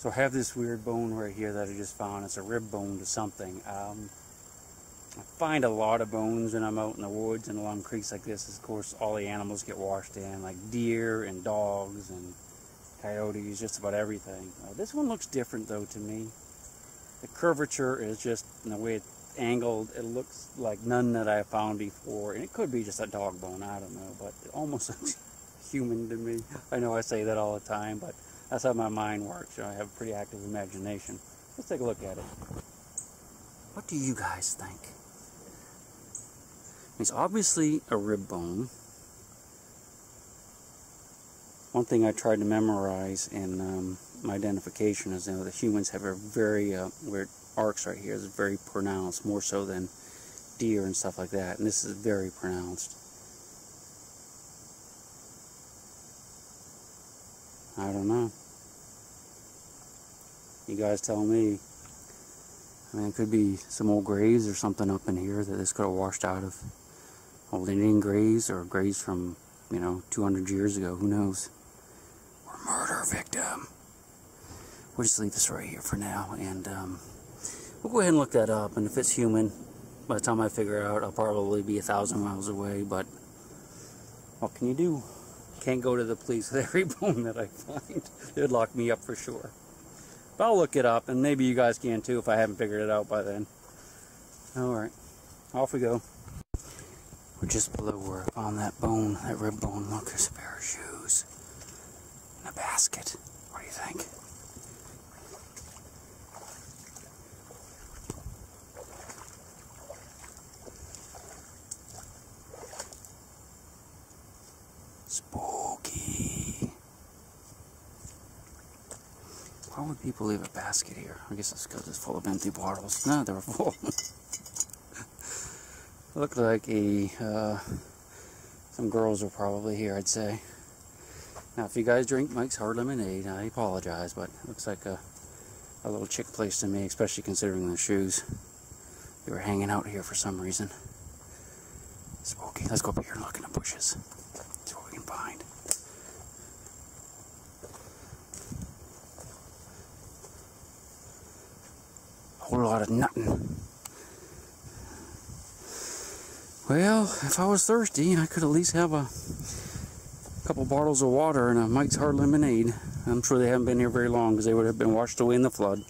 So I have this weird bone right here that I just found. It's a rib bone to something. I find a lot of bones when I'm out in the woods and along creeks like this. Of course, all the animals get washed in, like deer and dogs and coyotes, just about everything. This one looks different, though, to me. The curvature is just, in the way it's angled, it looks like none that I've found before. And it could be just a dog bone, I don't know, but it almost looks human to me. I know I say that all the time, but that's how my mind works. You know, I have a pretty active imagination. Let's take a look at it. What do you guys think? It's obviously a rib bone. One thing I tried to memorize in my identification is, you know, the humans have a very weird arcs right here. It's very pronounced, more so than deer and stuff like that. And this is very pronounced. I don't know. You guys tell me. I mean, it could be some old graves or something up in here that this could have washed out of. Old Indian graves or graves from, you know, 200 years ago. Who knows? Or murder victim. We'll just leave this right here for now. And we'll go ahead and look that up. And if it's human, by the time I figure it out, I'll probably be 1,000 miles away. But what can you do? Can't go to the police with every bone that I find. It would lock me up for sure. But I'll look it up, and maybe you guys can too if I haven't figured it out by then. Alright, off we go. We're just below where I found that bone, that rib bone. Look, there's a pair of shoes and a basket. What do you think? Spooky. Why would people leave a basket here? I guess that's because it's full of empty bottles. No, they were full. Looked like a some girls were probably here, I'd say. Now, if you guys drink Mike's Hard Lemonade, I apologize, but it looks like a little chick place to me, especially considering the shoes. They were hanging out here for some reason. Spooky. Let's go up here and look in the bushes. Find. A whole lot of nothing. Well, if I was thirsty, I could at least have a couple bottles of water and a Mike's Hard Lemonade. I'm sure they haven't been here very long because they would have been washed away in the flood.